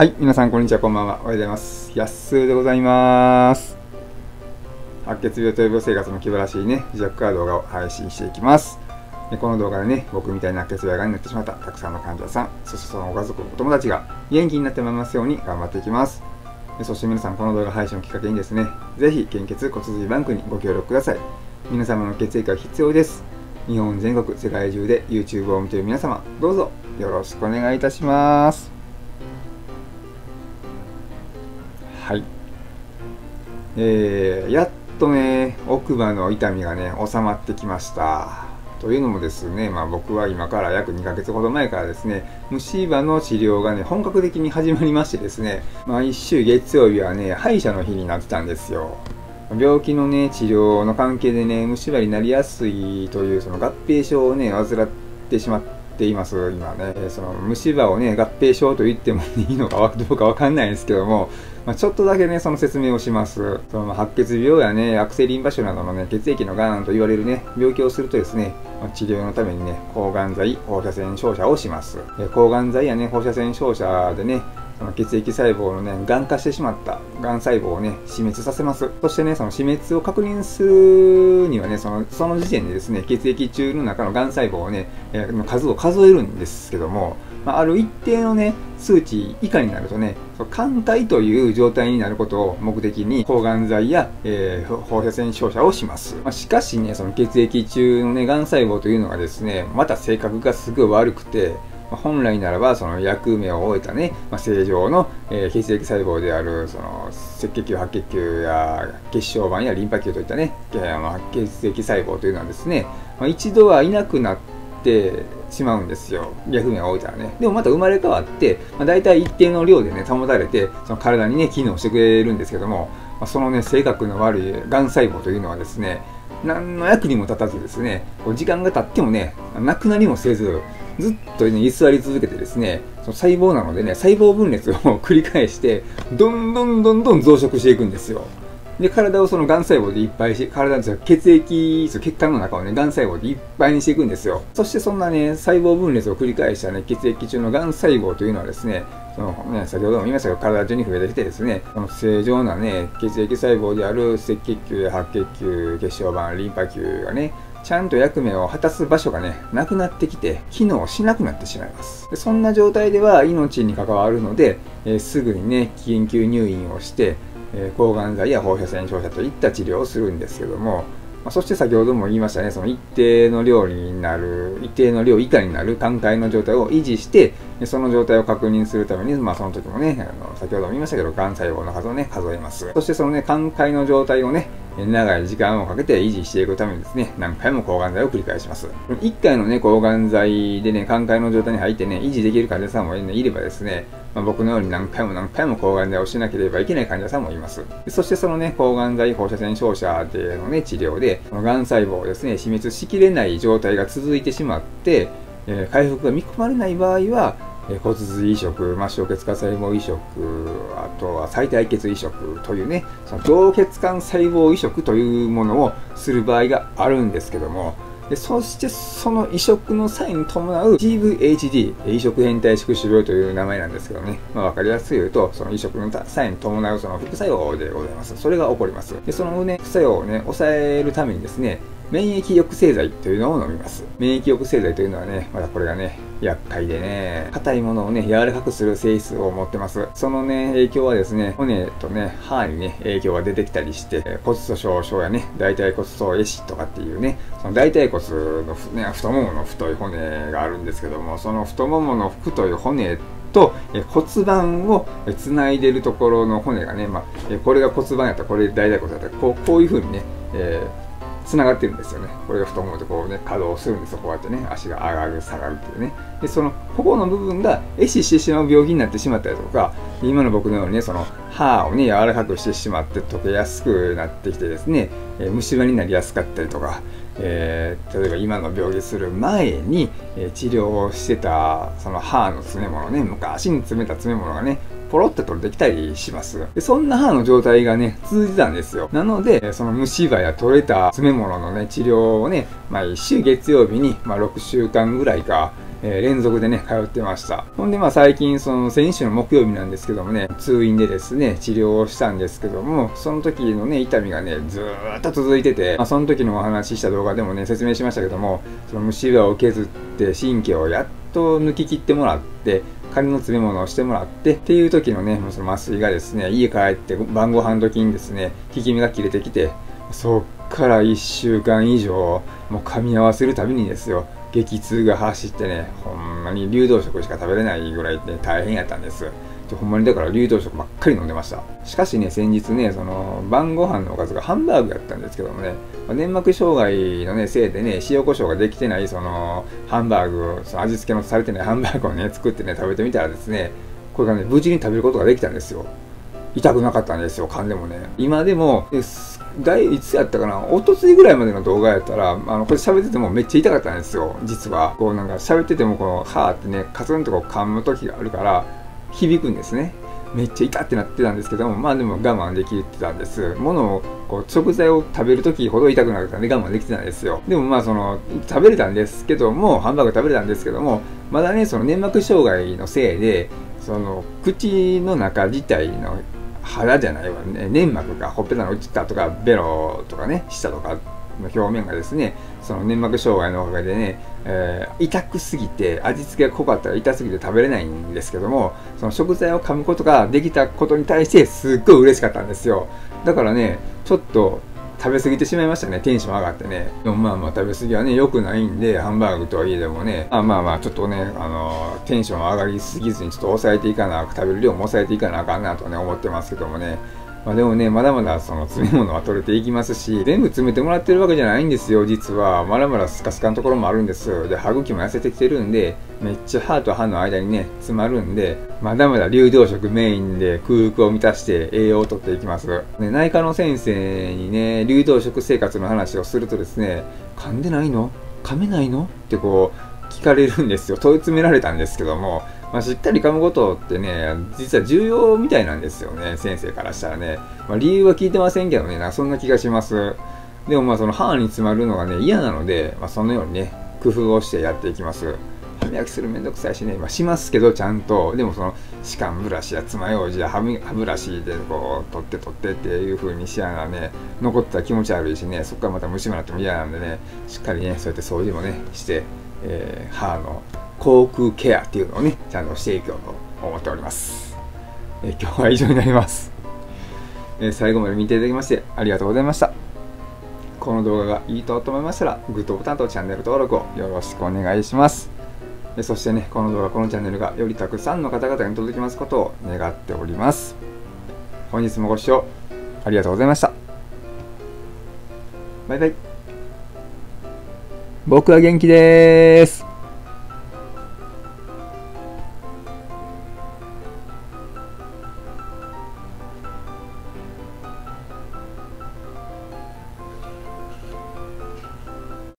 はい、皆さんこんにちは、こんばんは。おはようございます。やっすーでございます。白血病と予防生活の気晴らしいね、自虐化動画を配信していきます。この動画でね、僕みたいな白血病がんになってしまったたくさんの患者さん、そしてそのご家族、お友達が元気になってもらいますように頑張っていきます。そして皆さん、この動画配信をきっかけにですね、ぜひ献血骨髄バンクにご協力ください。皆様の血液が必要です。日本全国、世界中で YouTube を見ている皆様、どうぞよろしくお願いいたします。はい、やっとね、奥歯の痛みがね、収まってきました。というのもですね、僕は今から約2ヶ月ほど前からですね、虫歯の治療がね、本格的に始まりましてですね、毎週月曜日はね、歯医者の日になってたんですよ。病気のね、治療の関係でね、虫歯になりやすいというその合併症をね、患ってしまって、います今ね、その虫歯をね合併症と言ってもいいのかどうかわかんないんですけども、ちょっとだけねその説明をします。その白血病やね悪性リンパ腫などのね血液のがんと言われるね病気をするとですね、治療のためにね抗がん剤放射線照射をします。抗がん剤やね放射線照射でねその血液細胞のねがん化してしまったがん細胞をね死滅させます。そしてねその死滅を確認するにはねその時点でですね血液中の中のがん細胞をねの数を数えるんですけども、ある一定のね数値以下になるとね寛解という状態になることを目的に抗がん剤や、放射線照射をします。しかしねその血液中のねがん細胞というのがですねまた性格がすごい悪くて、本来ならばその役目を終えたね、正常の血液細胞であるその赤血球、白血球や血小板やリンパ球といったね血液細胞というのはですね、一度はいなくなってしまうんですよ、役目を終えたらね。でもまた生まれ変わって、大体一定の量でね保たれてその体にね機能してくれるんですけども、そのね性格の悪いがん細胞というのはですね何の役にも立たずですね、時間が経ってもねなくなりもせずずっとね居座り続けてですね、その細胞なのでね細胞分裂を繰り返してどんどん増殖していくんですよ。で体をそのがん細胞でいっぱいして、体の血液血管の中をねがん細胞でいっぱいにしていくんですよ。そしてそんなね細胞分裂を繰り返したね血液中のがん細胞というのはですね、そのね先ほども言いましたけど体中に増えてきてですね、その正常なね血液細胞である赤血球や白血球、血小板、リンパ球がねちゃんと役目を果たす場所がねなくなってきて機能しなくなってしまいます。でそんな状態では命に関わるので、すぐにね緊急入院をして、抗がん剤や放射線照射といった治療をするんですけども、そして先ほども言いましたね、その一定の量になる、一定の量以下になる寛解の状態を維持して、その状態を確認するために、その時もね、先ほども言いましたけど、がん細胞の数をね、数えます。そしてそのね、寛解の状態をね、長い時間をかけて維持していくためにですね、何回も抗がん剤を繰り返します。1回のね、抗がん剤でね、寛解の状態に入ってね、維持できる患者さんもいればですね、僕のように何回も抗がん剤をしなければいけない患者さんもいます。そしてそのね、抗がん剤、放射線照射でのね、治療で、そのがん細胞をですね、死滅しきれない状態が続いてしまって、回復が見込まれない場合は、骨髄移植、末梢血管細胞移植、あとは再体血移植というね、その同血管細胞移植というものをする場合があるんですけども、でそしてその移植の際に伴う GVHD、移植変態宿主病という名前なんですけどね、分かりやすく言うと、その移植の際に伴うその副作用でございます。それが起こります。でその、ね、副作用を、ね、抑えるためにですね、免疫抑制剤というのを飲みます。免疫抑制剤というのはね、まだこれがね、厄介でね、硬いものをね、柔らかくする性質を持ってます。そのね、影響はですね、骨とね、歯にね、影響が出てきたりして、骨粗鬆症やね、大腿骨粗壊死とかっていうね、その大腿骨の、ね、太ももの太い骨があるんですけども、その太ももの太い骨と骨盤をつないでるところの骨がね、これが骨盤やったら、これ大腿骨やったら、こういう風にね、繋がってるんですよね。これが太ももでこうね、稼働するんですよ。こうやってね、足が上がる、下がるっていうね。で、その、ここの部分が壊死してしまう病気になってしまったりとか、今の僕のようにね、その、歯をね、柔らかくしてしまって溶けやすくなってきてですね、虫歯になりやすかったりとか、例えば今の病気する前に、治療をしてた、その歯の詰め物ね、昔に詰めた詰め物がね、ポロッと取れてきたりします。で、そんな歯の状態がね、続いてたんですよ。なので、その虫歯や取れた詰め物のね、治療をね、毎週月曜日に、6週間ぐらいか、連続でね、通ってました。ほんで、まあ最近、その先週の木曜日なんですけどもね、通院でですね、治療をしたんですけども、その時のね、痛みがね、ずーっと続いてて、まあ、その時のお話しした動画でもね、説明しましたけども、その虫歯を削って、神経をやっと抜き切ってもらって、仮の詰め物をしてもらってっていう時のね、もうその麻酔がですね、家帰って晩ご飯の時にですね、効き目が切れてきて、そっから1週間以上、もう噛み合わせるたびにですよ、激痛が走ってね、ほんまに流動食しか食べれないぐらいで大変やったんです。ほんまにだから流動食ばっかり飲んでました。しかしね、先日ね、その晩ご飯のおかずがハンバーグやったんですけどもね、粘膜障害のね、せいでね、塩コショウができてないそのハンバーグ、その味付けのされてないハンバーグをね、作ってね、食べてみたらですね、これがね、無事に食べることができたんですよ。痛くなかったんですよ、噛んでもね。今でも、いつやったかな、おとついぐらいまでの動画やったら、これ喋っててもめっちゃ痛かったんですよ、実は。こうなんか喋ってても、この、はーってね、カツンとこう噛む時があるから、響くんですね。めっちゃ痛ってなってたんですけども、まあでも我慢できてたんです。物を、こう、食材を食べる時ほど痛くなかったんで我慢できてたんですよ。でもまあその、食べれたんですけども、ハンバーグ食べれたんですけども、まだね、その粘膜障害のせいで、その、口の中自体の、腹じゃないわね、粘膜がほっぺたの下とかベロとかね、舌とかの表面がですね、その粘膜障害のおかげでね、痛くすぎて、味付けが濃かったら痛すぎて食べれないんですけども、その食材を噛むことができたことに対してすっごい嬉しかったんですよ。だからね、ちょっと食べ過ぎてしまいましたね。テンション上がってね。でもまあまあ食べ過ぎはね、良くないんで、ハンバーグとはいえでもね、まあちょっとね、テンション上がりすぎずにちょっと抑えていかな、食べる量も抑えていかなあかんなとね、思ってますけどもね。まあでもね、まだまだその詰め物は取れていきますし、全部詰めてもらってるわけじゃないんですよ、実は。まだまだスカスカのところもあるんです。で、歯茎も痩せてきてるんで、めっちゃ歯と歯の間にね、詰まるんで、まだまだ流動食メインで空腹を満たして栄養をとっていきます。ね、内科の先生にね、流動食生活の話をするとですね、噛んでないの？噛めないの？ってこう、聞かれるんですよ。問い詰められたんですけども、まあしっかり噛むことってね、実は重要みたいなんですよね、先生からしたらね。まあ理由は聞いてませんけどね、そんな気がします。でもまあその歯に詰まるのがね、嫌なので、まあそのようにね、工夫をしてやっていきます。歯磨きするめんどくさいしね、まあしますけどちゃんと、でもその歯間ブラシや爪楊枝や歯ブラシでこう、取って取ってっていう風にしやがらね、残ってたら気持ち悪いしね、そこからまた虫歯になっても嫌なんでね、しっかりね、そうやって掃除もね、して、歯の口腔ケアっていうのをね、ちゃんとしていこうと思っております。今日は以上になります。最後まで見ていただきましてありがとうございました。この動画がいいと思いましたら、グッドボタンとチャンネル登録をよろしくお願いします。そしてね、この動画、このチャンネルがよりたくさんの方々に届きますことを願っております。本日もご視聴ありがとうございました。バイバイ。僕は元気です。